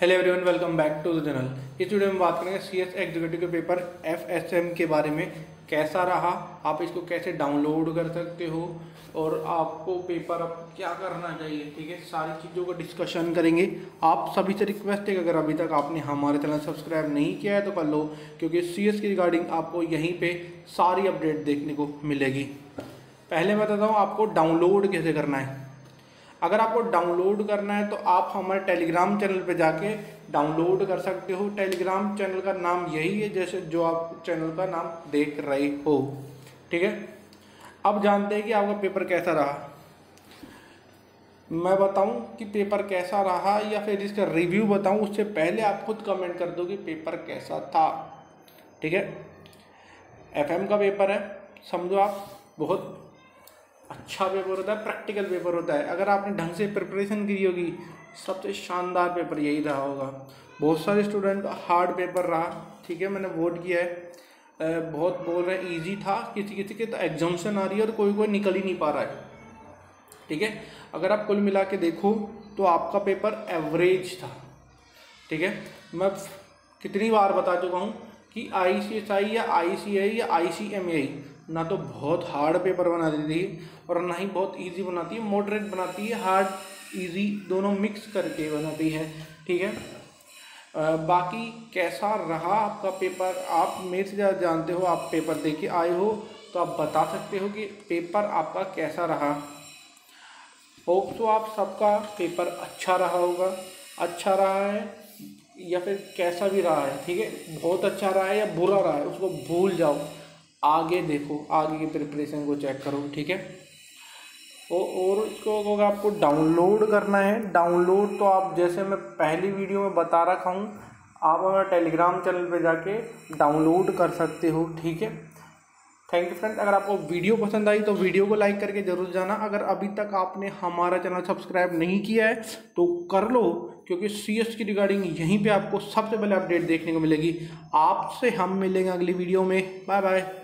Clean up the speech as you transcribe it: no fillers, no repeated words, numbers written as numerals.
Hello everyone, welcome back to the channel. इस video में बात करेंगे सीएस एग्जीक्यूटिव के पेपर एफएसएम के बारे में कैसा रहा, आप इसको कैसे डाउनलोड कर सकते हो और आपको पेपर अब क्या करना चाहिए, ठीक है, सारी चीज़ों का डिस्कशन करेंगे। आप सभी से रिक्वेस्ट है कि अगर अभी तक आपने हमारे चैनल सब्सक्राइब नहीं किया है तो कर लो, क्योंकि सीएस की रिगार्डिंग आपको यहीं पर सारी अपडेट देखने को मिलेगी। पहले मैं बताता हूँ आपको डाउनलोड कैसे करना है। अगर आपको डाउनलोड करना है तो आप हमारे टेलीग्राम चैनल पे जाके डाउनलोड कर सकते हो। टेलीग्राम चैनल का नाम यही है जैसे जो आप चैनल का नाम देख रहे हो, ठीक है। अब जानते हैं कि आपका पेपर कैसा रहा। मैं बताऊं कि पेपर कैसा रहा या फिर इसका रिव्यू बताऊं उससे पहले आप खुद कमेंट कर दो कि पेपर कैसा था, ठीक है। एफएम का पेपर है, समझो आप बहुत अच्छा पेपर होता है, प्रैक्टिकल पेपर होता है। अगर आपने ढंग से प्रिपरेशन की होगी सबसे शानदार पेपर यही रहा होगा। बहुत सारे स्टूडेंट हार्ड पेपर रहा, ठीक है, मैंने वोट किया है, बहुत बोल रहे हैं ईजी था, किसी किसी के तो एग्जाम्शन आ रही है और कोई कोई निकल ही नहीं पा रहा है, ठीक है। अगर आप कुल मिला के देखो तो आपका पेपर एवरेज था, ठीक है। मैं कितनी बार बता चुका हूँ कि ICSI या ICAI या ICMA ना तो बहुत हार्ड पेपर बना देती है और ना ही बहुत इजी बनाती है, मॉडरेट बनाती है, हार्ड इजी दोनों मिक्स करके बनाती है, ठीक है। बाकी कैसा रहा आपका पेपर आप मेरे से ज़्यादा जानते हो, आप पेपर देके आए हो तो आप बता सकते हो कि पेपर आपका कैसा रहा। होप तो आप सबका पेपर अच्छा रहा होगा, अच्छा रहा है या फिर कैसा भी रहा है, ठीक है। बहुत अच्छा रहा है या बुरा रहा है उसको भूल जाओ, आगे देखो, आगे की प्रिपरेशन को चेक करो, ठीक है। और इसको होगा आपको डाउनलोड करना है। डाउनलोड तो आप जैसे मैं पहली वीडियो में बता रखा हूँ, आप हमारे टेलीग्राम चैनल पे जाके डाउनलोड कर सकते हो, ठीक है। Thank you friends. अगर आपको वीडियो पसंद आई तो वीडियो को लाइक करके ज़रूर जाना। अगर अभी तक आपने हमारा चैनल सब्सक्राइब नहीं किया है तो कर लो, क्योंकि सीएस की रिगार्डिंग यहीं पे आपको सबसे पहले अपडेट देखने को मिलेगी। आपसे हम मिलेंगे अगली वीडियो में। Bye bye.